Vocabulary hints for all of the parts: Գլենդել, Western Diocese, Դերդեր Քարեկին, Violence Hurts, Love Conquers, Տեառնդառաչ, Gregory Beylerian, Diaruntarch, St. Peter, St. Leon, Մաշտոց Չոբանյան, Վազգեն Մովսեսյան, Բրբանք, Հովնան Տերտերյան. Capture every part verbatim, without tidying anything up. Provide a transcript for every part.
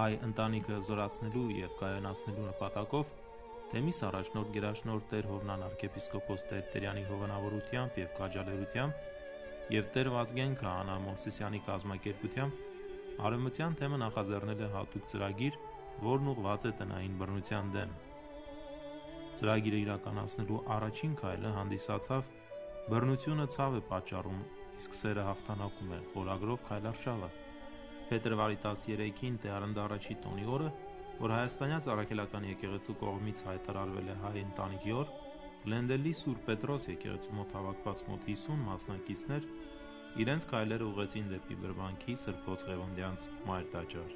հայ ընտանիքը զորացնելու եւ կայանացնելու նպատակով թեմիս առաջնորդ գերաշնորհ Տեր Հովնան arczepiskopos Տերտերյանի հովանավորությամբ եւ քաջալերությամբ եւ Տեր Վազգեն քահանա Մովսեսյանի կազմակերպությամբ արևմտյան թեմը նախաձեռնել է հատուկ ծրագիր, որն ուղղված է տնային բռնության դեմ։ Ծրագիրը իրականացնելու առաջին քայլը հանդիսացավ բռնությունը ցավ է պատճառում, իսկ սերը հաղթանակում է խորագրով քայլարշավը։ Փետրվարի տասներկին Տեառնդառաչի տոնի օրը, որ Հայաստանյաց Առաքելական եկեղեցու կողմից հայտարարվել է հայ ընտանիքի օր, Գլենդելի Սուրբ Պետրոս եկեղեցու մոտ հավաքված մոտ հիսուն մասնակիցներ իրենց քայլերը ուղղեցին դեպի Բրբանքի Սրբոց Ղևոնդյանց մայր տաճար։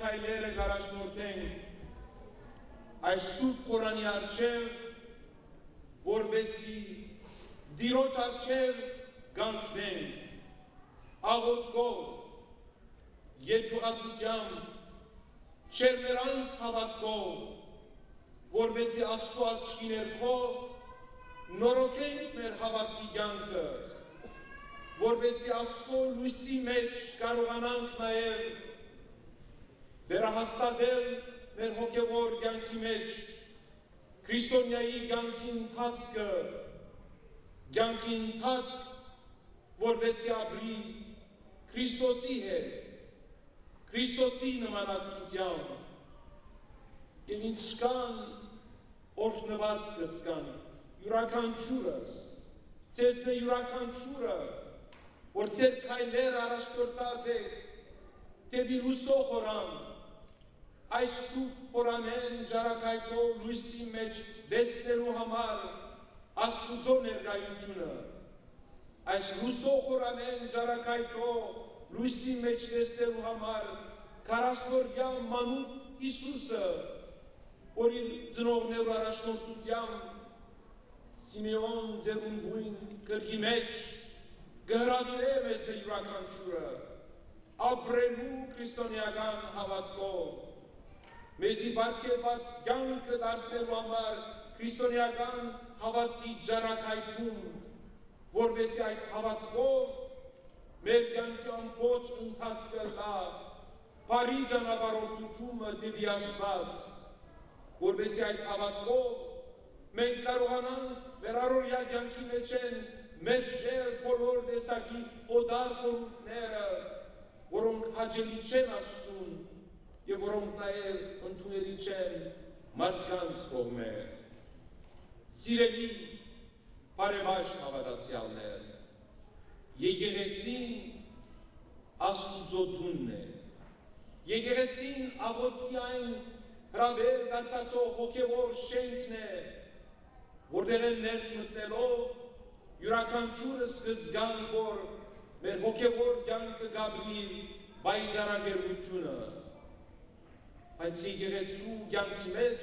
Հայլերը գարաշնորհենք այս Սուրբ Կորանի առջև, որպեսզի Տիրոջ առջև կանգնենք աղոթքով, երկյուղածությամբ, չերմերանք հավատքով, որպեսզի Աստծո աչքի ներքո նորոգենք մեր հավատքի կյանքը, որպեսզի Աստծո լույսի մեջ կարողանանք նաև վերահաստատել մեր հոգևոր կյանքի մեջ քրիստոնյայի կյանքի ընթացքը, կյանքի ընթացք, որ պետք է ապրի Քրիստոսի հետ, Քրիստոսի նմանակցությամբ, եւ ինչքան օրհնված կսկանք յուրաքանչյուրս, ցեզնե յուրաքանչյուրը, որ ձեր քայլերը առաջնորդած է դեպի լույսող խորան, այս Սուրբ Կորանեն ջարակայքով լույսի մեջ դեսնելու համար Աստուծո ներկայությունը, այս լույսող Կորանեն ջարակայքով լույսի մեջ դեսնելու համար քառասնորդյա մանուկ Հիսուսը, որ իր ծնողներու առաջնորդությամբ Սիմեոն ձեռնգույն կրկի մեջ գհրավիրե մեզ յուրաքանչյուրը ապրելու քրիստոնեական հավատքով, मेजी बात के बाद ज्ञान के दार्शनिक वामर क्रिस्टोनियागान हवात की जरा खाई तुम वोर्बेसी आय हवात को मेरगन की अन पोच उन्ताज कर ला पारीजन अबारों तुम दिव्यास्ताज वोर्बेसी आय हवात को men karohanan veraror yagyan ki meçen merşer polor desaki odar korun nera voronk haceliçen asun ye voronk naer întuneriçen martkans kovmer sireli parevaş havadatsialner yegeretsin astuzodunne yegeretsin avotkiain hraver gartatso hokevor şenkne Vurdelen nesmutelo, yurakançurus kızgan for, mer hokevor yankı Gabriel, baydara gerucuna. Haysi geretsu yankı meç,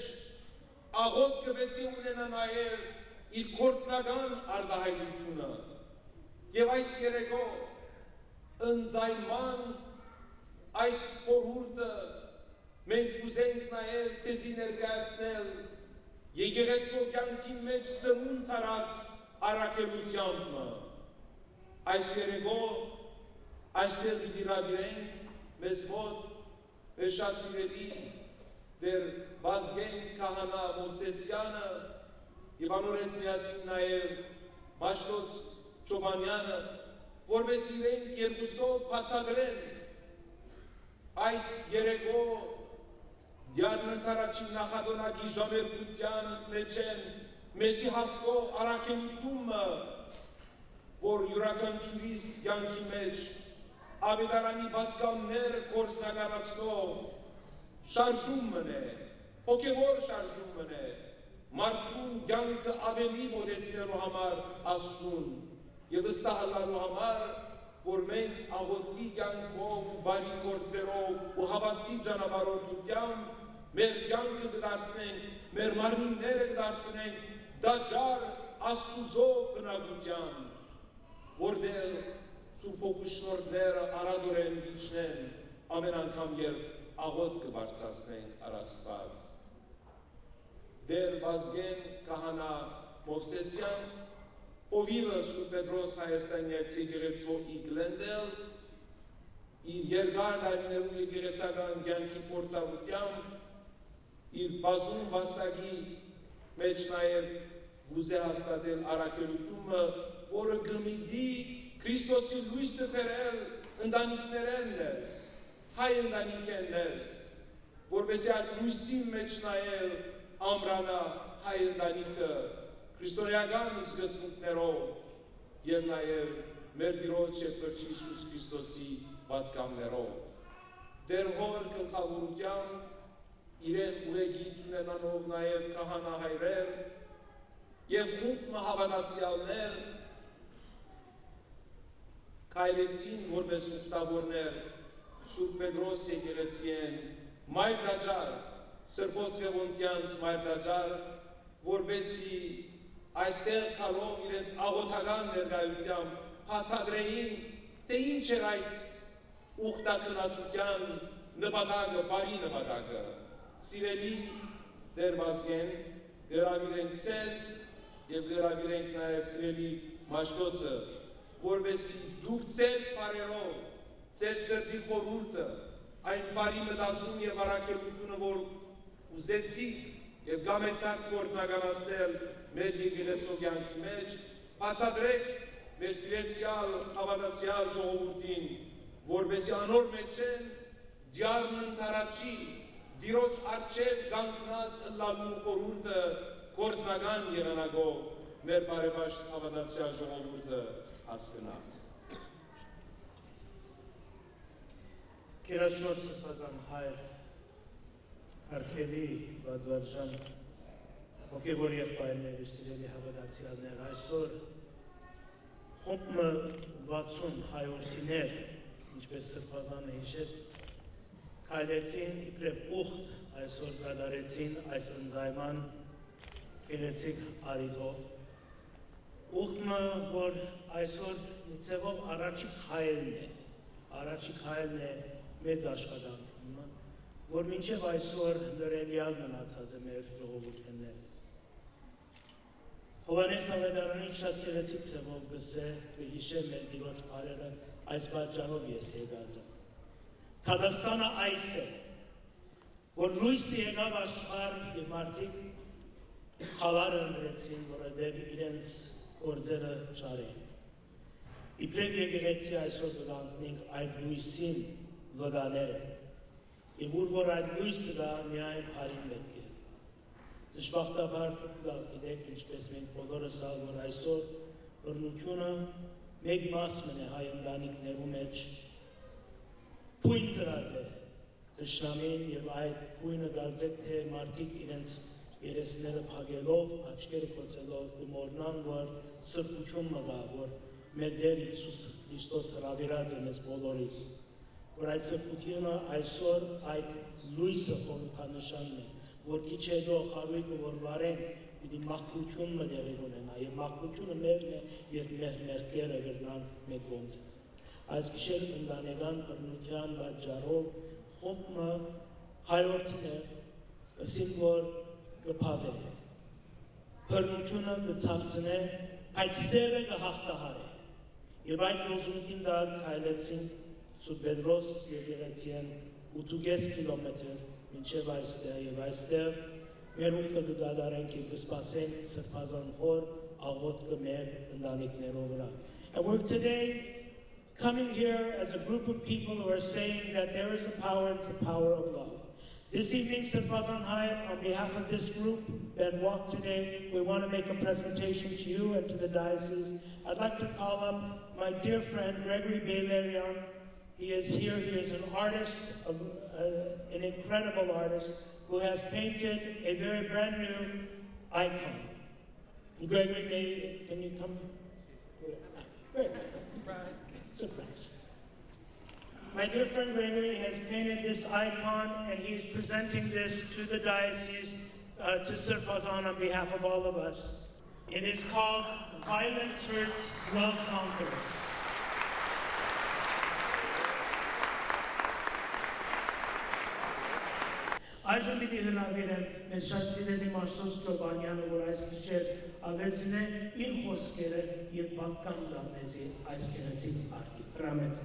ağot kıbeti ulenan ayer, il kortnagan arda haylucuna. Yevaysi gereko, ınzayman, ays korurda, men kuzenk naer, ceziner gatsnel, Եգեգեցող յանքի մեջ ծնուն տարած առակելությամը, այս երեգով, այստեղ իրավիրենք, մեզ մոտ, մեր շատ սիրելի, դեր բազգենք կահանա Մովսեսյանը, իվանոր հետ միասին նաև Մաշտոց Չոբանյանը, որպես իրենք երկուսով բացադրեն, այս երեգով, Yarın taracın nakadona gijamer kutyan meçen Mesihasko arakim tumma Vor yurakan çuris yanki meç Avidarani batkam ner korsnagan atslov Şarjum mene, okevor şarjum mene Martun yankı aveli bodetsneru hamar aslun Yedistahalaru hamar Որմեն աղոտի գյանքով, բարի կործերով ու հավատի ճանավարորդության մեր գյանքը գդարցնենք, մեր մարմինները գդարցնենք, դաջար աստուծով բնագության, որդել սուրպոգուշնորդները առադոր են վիչնեն, ամեն անգամ երբ աղոտ կբարցասնենք առաստված։ Դեր վազգեն կահանա Մովսեսյան, Ovivă sub Pedrosa este în iații gherețo Iglendel, iar garda mineruie gherețaga în gheanchi porța ruteam, iar bazun vastagi mecnaer guzea stadel arachelutumă, oră gâmidi Cristosul lui Seferel în danicnerennes, hai în danicnerennes, vorbesea lui Sim mecnaer amrana hai în danică, Քրիստոնեական սկզբունքներով եւ նաեւ մեր Տիրոջ եւ Քրիստոս Հիսուս Քրիստոսի պատկաններով դեր հոր գլխավորությամբ իրեն ուղեգիտ ունենալով նաեւ քահանահայրեր եւ մուտք հավատացյալներ քայլեցին որպես ուխտավորներ Սուրբ Պետրոս եկեղեցին մայր դաջար Սրբոց Լևոնտյանց մայր դաջար որպեսի Այստեղ կալով իրենց աղոտական ներգայության հացադրեին, թե ինչ էր այդ ուղտակնացության նպատակը, բարի նպատակը, սիրելի դերմազգեն, գրավիրենք ձեզ և գրավիրենք նաև սիրելի Մաշտոցը, որպեսի դուք ձեր պարերով, ձեր սրդի խորհուրդը, այն բարի մտածում և առաքելությունը, որ ուզեցիք, Եվ գամեցանք կործնագանաստել մեր եգերեցով յանքի մեջ, պացադրեք մեր սիրեցյալ, հավատացյալ ժողովուրդին, որբեսի անոր մեջ են դիարն ընդարաչի, դիրոջ արջև գանքնած լագուն խորուրդը կործնագան եղանագով մեր բարեպաշտ հավատացյալ ժողովուրդը հասկնակ։ Կերաշոր սրպազան հայր, Հարգելի բադվարժան հոգևոր եղբայրներ և սիրելի հավատացյալներ, այսօր խումբը վաթսուն հայորդիներ, ինչպես Սրբազանը հիշեց, քայլեցին իբրև ուխտ, այսօր կատարեցին այս ընձայման գեղեցիկ արիզով։ Ուխտը, որ այսօր մի ձևով առաջին քայլն է, առաջին քայլն է մեծ աշխատանքը Որ մինչև այսօր լրելյալ մնացած է մեր ժողովուրդներից։ Հովհաննես Ավետարանին շատ գեղեցիկ ձևով գսել հիշել մեր Տիրոջ արարը այս պատճառով ես եկած եմ։ Դատաստանը այս է, որ լույս եկավ աշխարհ եւ մարդիկ խավարը ընտրեցին, որովհետեւ իրենց գործերը չար էին։ Իբրև եկեղեցի այսօր դանդնենք այդ լույսին վտաները։ Եվ ուր որ այդ լույսը դա միայն հարին պետք է։ Դժբախտաբար լավ գիտեք, ինչպես մենք բոլորս ալ, որ այսօր բռնությունը մեկ մասն է հայ ընտանիքներու մեջ բույն դրած է թշնամին, եւ այդ բույնը դարձել թե մարդիկ իրենց երեսները փակելով, աչքերը կոծելով գումորնան, որ սրբություն մտա, որ մեր Տեր Հիսուս Քրիստոս հրավիրած է մեզ բոլորիս։ Որ այդ սրբությունը այսօր այդ լույսը խորհրդանշանն է, որ քիչ հետո խարույկը որ վարեն, պիտի մաքրություն մտեղի ունենա, եւ մաքրությունը մերն է, երբ մեր մեղքերը գրնան մեկ կողմը։ Այս գիշեր ընտանեկան բռնության պատճառով խոփը հայորդն է, ասին որ կփավե։ Բռնությունը կցավցնե, այդ սերը կհաղթահարի։ Եվ այդ լոզունգին դա քայլեցին Սուրբեդրոս եկեղեցին ութուկես կիլոմետր մինչև այստեղ և այստեղ մեր ունկը կգադարենք և կսպասենք սրբազան հոր աղոտքը մեր ընտանիքներով վրա։ And we're today coming here as a group of people who are saying that there is a power, it's the power of love. This evening, Sirpazan Hayek, on behalf of this group that walked today, we want to make a presentation to you and to the diocese. I'd like to call up my dear friend, Gregory Beylerian. He is here, he is an artist, a, uh, an incredible artist, who has painted a very brand new icon. Gregory, may, can you come? Gregory. Surprise. Surprise. My dear friend Gregory has painted this icon, and he is presenting this to the diocese, uh, to Sirpazan on behalf of all of us. It is called Violence Hurts, Love Conquers. Այժմ պիտի հրավիրեմ մեր շատ սիրելի Մաշտոց Ճոբանյանը, որ այս գիշեր ավելցնե իր խոսքերը եւ պատկան դա մեզի այս գեղեցիկ պարտի։ Հրամեծ։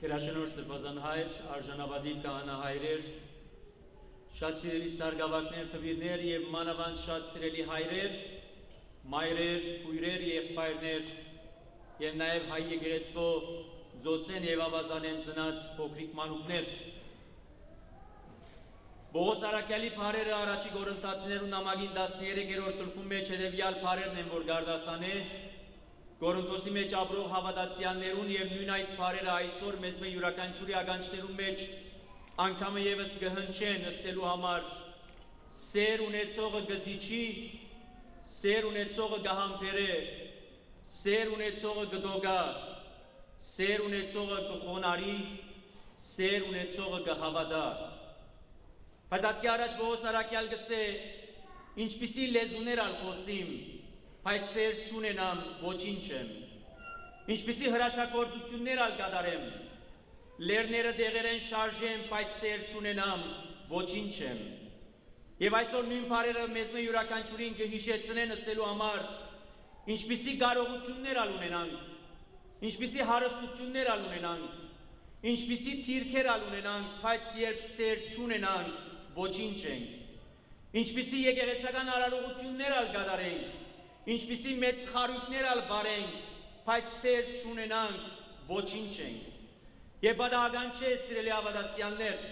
Գերաշնորհ Սրբազան հայր, արժանապատիվ քահանայրեր, շատ սիրելի սարգավակներ, թվիրներ եւ մանավանդ շատ սիրելի հայրեր, մայրեր, քույրեր եւ եղբայրներ եւ նաեւ հայ եկեղեցու Zotsen ev avazanın zınats pokrik manukner. Boğaz arakeli parere araçı görüntüsünün namagin dasniyere gerortulfun meç edevyal parerenin vorgardasane görüntüsü meç abro havadatsiyanlerun yev nünayt parere aysor mezme yurakançuri agançlerun meç ankamı yevs gehınçen selu hamar ser unetsoğu gazici ser unetsoğu gahampere ser unetsoğu gdoga Սեր ունեցողը կխոնարի, սեր ունեցողը կհավատա։ Բայց հատկի առաջ Պողոս առաքյալ գսե, ինչպիսի լեզուներ ալ խոսիմ, բայց սեր չունենամ, ոչինչ եմ։ Ինչպիսի հրաշագործություններ ալ կատարեմ, լեռները դեղերեն շարժեմ, բայց սեր չունենամ, ոչինչ եմ։ Եվ այսօր նույն բառերը մեզ մե յուրաքանչյուրին կհիշեցնեն ասելու համար, ինչպիսի կարողություններ ալ ունենանք Ինչպիսի հարստություններ ալ ունենանք, ինչպիսի թիրքեր ալ ունենանք, բայց երբ սեր չունենանք, ոչինչ ենք։ Ինչպիսի եկեղեցական արարողություններ ալ կատարենք, ինչպիսի մեծ խարույկներ ալ վարենք, բայց սեր չունենանք, ոչինչ ենք։ Եվ բադահական չէ, սիրելի ավադացիաններ,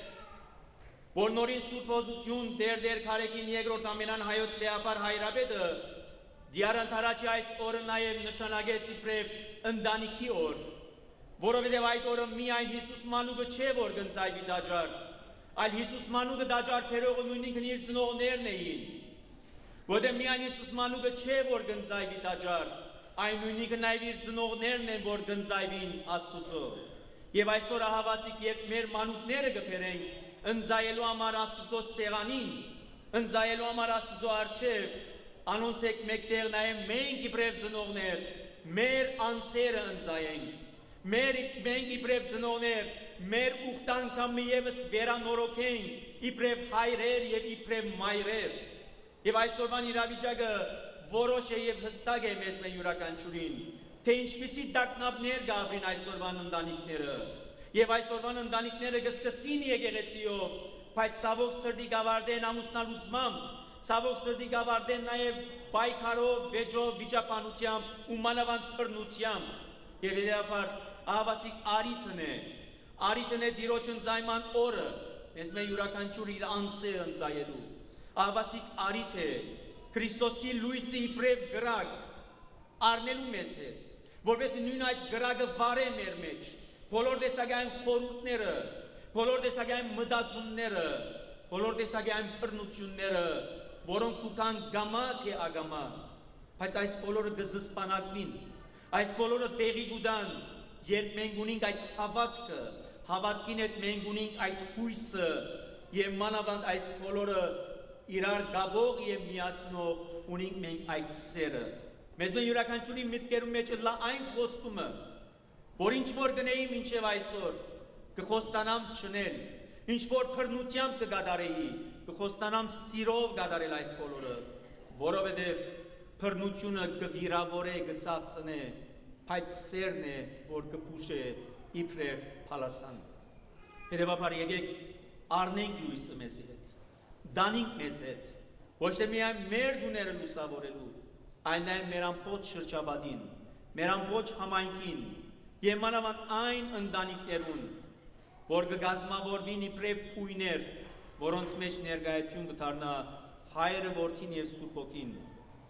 որ նորին Սուրբ Օզություն Դերդեր Քարեկին երկրորդ ամենանհայոց լեհապար հայրապետը Դիարընթարաչի այս օրը նաև նշանագեց իբրև ընդանիքի օր, որովհետև այդ օրը միայն Հիսուս մանուկը չէ, որ գնծայվի դաջար, այլ Հիսուս մանուկը դաջար բերողը նույնիսկ իր ծնողներն էին, որովհետև միայն Հիսուս մանուկը չէ, որ գնծայվի դաջար, այլ նույնիսկ նաև իր ծնողներն են, որ գնծայվին Աստուծո։ Եվ այսօր ահավասիկ երբ մեր մանուկները կբերենք ընծայելու համար Աստուծո սեղանին, ընծայելու համար Աստուծո առջև Անոնցեք մեկտեղ նաև մենք իբրև ծնողներ, մեր անձերը ընծայենք, մենք իբրև ծնողներ, մեր ուխտանքամի եվս վերանորոքենք իբրև հայրեր և իբրև մայրեր։ Եվ այսօրվան իրավիճակը որոշ է և հստակ է մեզ մեր յուրականչուրին, թե ինչպիսի տակնապներ գաբրին այսօրվան ընտանիքները։ Եվ այսօրվան ընտանիքները գսկսին եկեղեցիով, բայց ցավոք սրտի գավարդեն ամուսնալուծմամբ, ցավոք սրտի գավարդեն նաև պայքարով, վեճով, վիճաբանությամբ ու մանավանդ բռնությամբ։ Եվ հետևաբար ահավասիկ առիթն է, առիթն է Տիրոջ ընծայման օրը, մեզ մեր յուրաքանչյուր իր անձը ընծայելու։ Ահավասիկ առիթ է Քրիստոսի լույսը իբրև գրակ առնելու մեզ հետ, որպեսզի նույն այդ գրակը վարե մեր մեջ բոլոր տեսակային խորհուրդները, բոլոր տեսակային մտածումները, բոլոր տեսակային բռնությունները, որոնք կան գամա թե ագամա, բայց այս բոլորը կզսպանակվին, այս բոլորը տեղի կունենան, երբ մենք ունենք այդ հավատքը, հավատքին հետ մենք ունենք այդ հույսը, եւ մանավանդ այս բոլորը իրար գաբող եւ միացնող ունենք մենք այդ սերը։ Մեզ մեր յուրաքանչյուրի մտքերում մեջ լա այն խոստումը, որ ինչ որ գնեի մինչեւ այսօր, կխոստանամ չնել, ինչ որ բռնությամբ կգադարեի, կխոստանամ սիրով գադարել այդ բոլորը, որովհետև բռնությունը կվիրավորե, կծացնե, բայց սերն է, որ կփուշե իբրև փալասան։ Հետևաբար եկեք առնենք լույսը մեզ հետ, դանենք մեզ հետ, ոչ թե միայն մեր դուները լուսավորելու, այլ նաև մեր ամբողջ շրջապատին, մեր ամբողջ համայնքին, եւ մանավանդ այն ընտանիքներուն, որ կգազմավորվին իբրև փույներ, որոնց մեջ ներկայություն կդառնա հայրը որդին և Սուրբ Հոգին,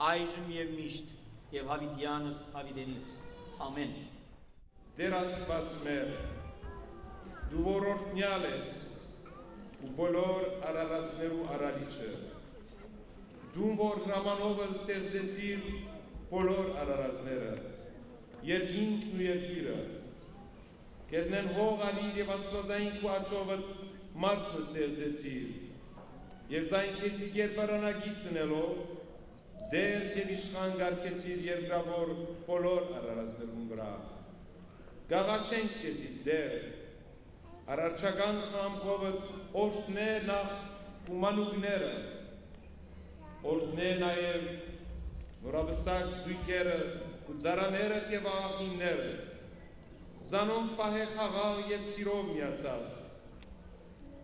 այժմ և միշտ և հավիտյանս հավիտենից։ Ամեն։ Տեր Աստված մեր, դու որդնյալ ես ու բոլոր արարածներու արարիչը, դու որ հրամանով ստեղծեցիր բոլոր արարածները, երկինքն ու երկիրը, կերնեն հող արիր և աստվածային կուաչովը մարդն ստեղծեցիր և զայն քեզի գերբարանագից ընելով դեր և իշխան գարգեցիր երկրավոր բոլոր արարածներուն վրա։ Գաղաչենք քեզի դեր, արարչական խամբովը օրհնե նախ ու մանուկները, օրհնե նաև նորաբսակ զույգերը ու ծառաները և աղախինները, զանոն պահե խաղաղ և սիրով միացած,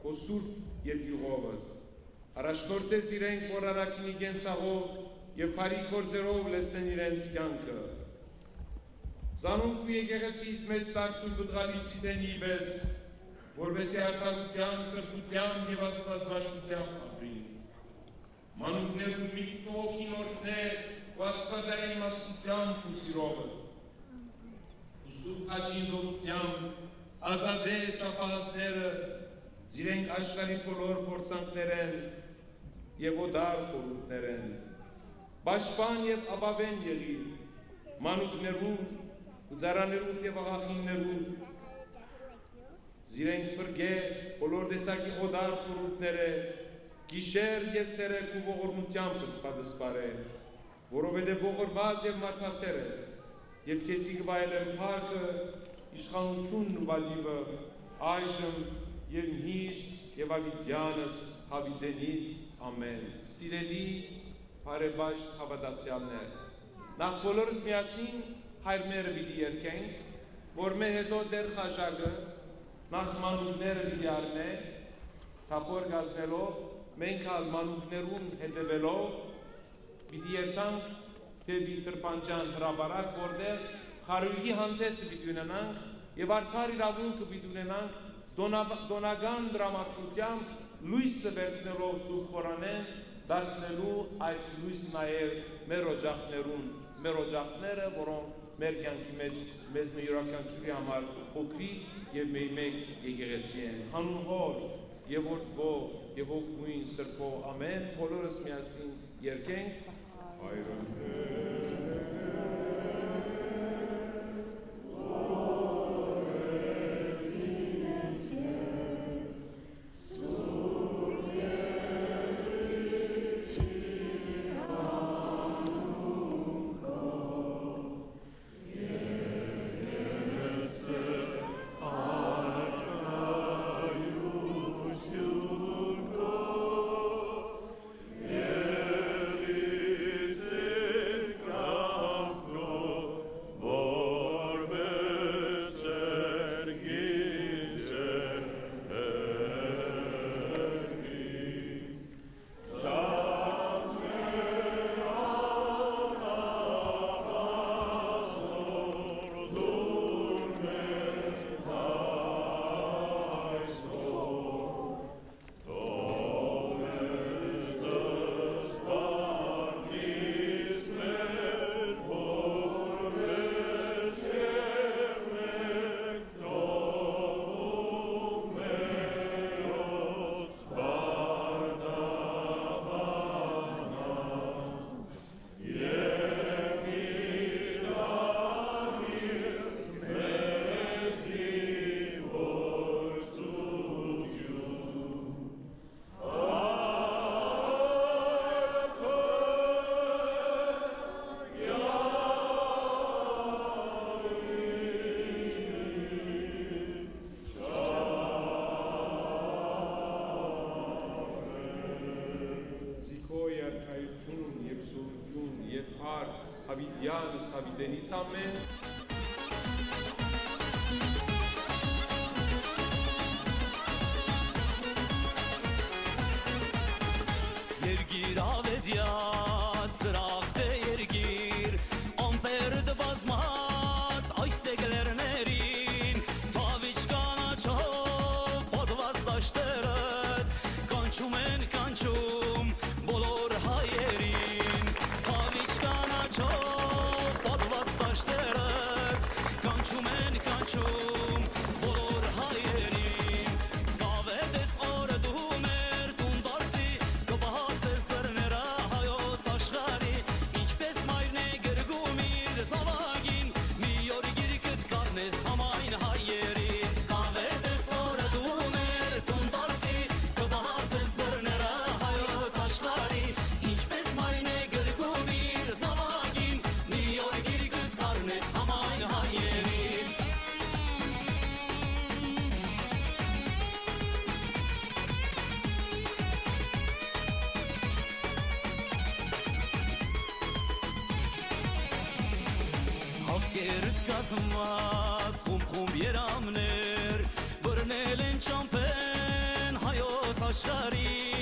քո սուրբ երկյուղովը, առաջնորդես իրենք, որ առաքին կենցաղով և բարի գործերով լցնեն իրենց կյանքը, զանոն քո եկեղեցիդ մեծ դարձուն բտղալից իրենի պես, որպեսզի արտադրության, սրբության և աստվածաբաշխության ապրին, մանուկներու միտքն ու հոգին օրհնե ու աստվածային իմաստությամբ ու սիրովը, Սուրբաչին զորությամբ, ազադե ճապահասները զիրենք աշխարի բոլոր փորձանքներեն և ոդար խորհուրդներեն, բաշխան և աբավեն եղիր, մանուկներուն, ծառաներուն և աղախիններուն, զիրենք բրգե բոլոր տեսակի ոդար խորհուրդները, գիշեր և ցերեկ ու ողորմությամբ պատսպարե, որովհետև ողորմած և մարդասեր ես, Եվ քեզի կվայելեմ փառքը, իշխանությունն ու վադիվը, այժմ և միշտ և հավիտյանս հավիտենից, ամեն։ Սիրելի բարեպաշտ հավատացյալներ, նախ բոլորս միասին հայր մերը պիտի երգենք, որ մեր հետո դեր խաշակը, նախ մանուկները պիտի առնե, թափոր կացնելով, մենք հալ մանուկներուն հետևելով, պիտի երգանք, տեպի տրպանջան հրաբարակ, որտեղ հարույգի հանդեսը պիտի ունենանք, և արդար իրավունքը պիտի ունենանք, դոնական դրամատրությամբ լույսը վերցնելով Սուրբ Խորանեն, դարձնելու այդ լույս նաև մեր օջախներուն, մեր օջախները, որոնք մեր կյանքի մեջ մեզ մեր յուրաքանչյուրի համար փոքրիկ և մեկ եկեղեցի են։ Հանուն Հոր և Որդվող և Հոգուին Սրբով ամեն, բոլորս միասին երգենք Hayran quotidiana, sabe, delitamento. Aşkari